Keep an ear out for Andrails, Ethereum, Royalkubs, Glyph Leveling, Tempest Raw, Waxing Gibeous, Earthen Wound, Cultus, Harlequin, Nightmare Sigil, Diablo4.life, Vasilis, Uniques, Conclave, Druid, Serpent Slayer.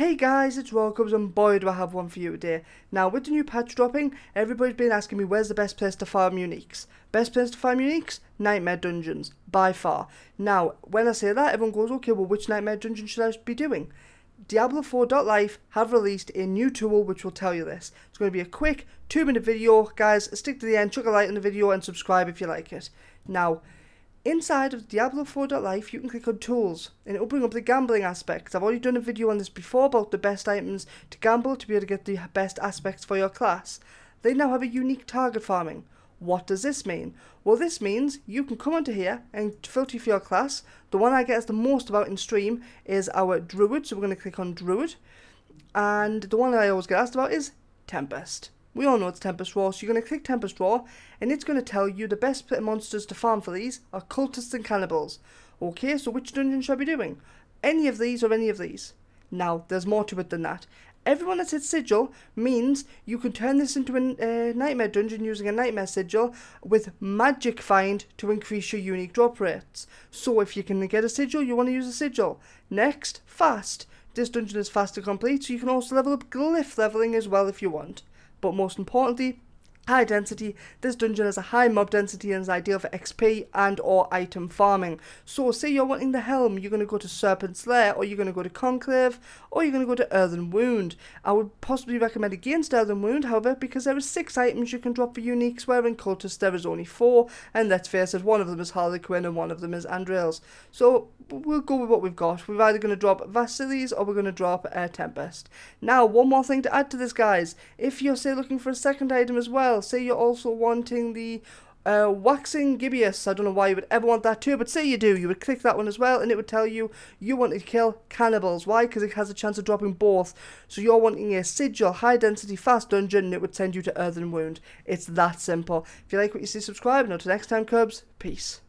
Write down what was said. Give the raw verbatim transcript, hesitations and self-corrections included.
Hey guys, it's Royalkubs and boy do I have one for you today. Now with the new patch dropping, everybody's been asking me where's the best place to farm uniques. Best place to farm uniques? Nightmare dungeons, by far. Now, when I say that, everyone goes, okay, well which nightmare dungeon should I be doing? Diablo four dot life have released a new tool which will tell you this. It's going to be a quick two minute video, guys. Stick to the end, chuck a like on the video and subscribe if you like it. Now, inside of Diablo four dot life, you can click on tools and it will bring up the gambling aspects. I've already done a video on this before about the best items to gamble to be able to get the best aspects for your class. They now have a unique target farming. What does this mean? Well, this means you can come onto here and filter for your class. The one I get the most about in stream is our Druid, so we're going to click on Druid. And the one that I always get asked about is Tempest. We all know it's Tempest Raw, so you're going to click Tempest Raw, and it's going to tell you the best monsters to farm for these are cultists and cannibals. Okay, so which dungeon should I be doing? Any of these or any of these? Now, there's more to it than that. Everyone that's hit Sigil means you can turn this into a uh, Nightmare Dungeon using a Nightmare Sigil with Magic Find to increase your unique drop rates. So if you can get a Sigil, you want to use a Sigil. Next, Fast. This dungeon is fast to complete, so you can also level up Glyph Leveling as well if you want. But most importantly, high density. This dungeon has a high mob density and is ideal for X P and or item farming. So say you're wanting the helm, you're going to go to Serpent Slayer, or you're going to go to Conclave, or you're going to go to Earthen Wound. I would possibly recommend against Earthen Wound, however, because there are six items you can drop for uniques, where in Cultus there is only four, and let's face it, one of them is Harlequin and one of them is Andrails. So we'll go with what we've got. We're either going to drop Vasilis or we're going to drop uh, Tempest. Now, one more thing to add to this, guys. If you're, say, looking for a second item as well, say you're also wanting the uh, Waxing Gibeous. I don't know why you would ever want that too, but say you do, you would click that one as well, and it would tell you you want to kill cannibals. Why? Because it has a chance of dropping both. So you're wanting a Sigil, high density, fast dungeon, and it would send you to Earthen Wound. It's that simple. If you like what you see, subscribe, and until next time, Cubs, peace.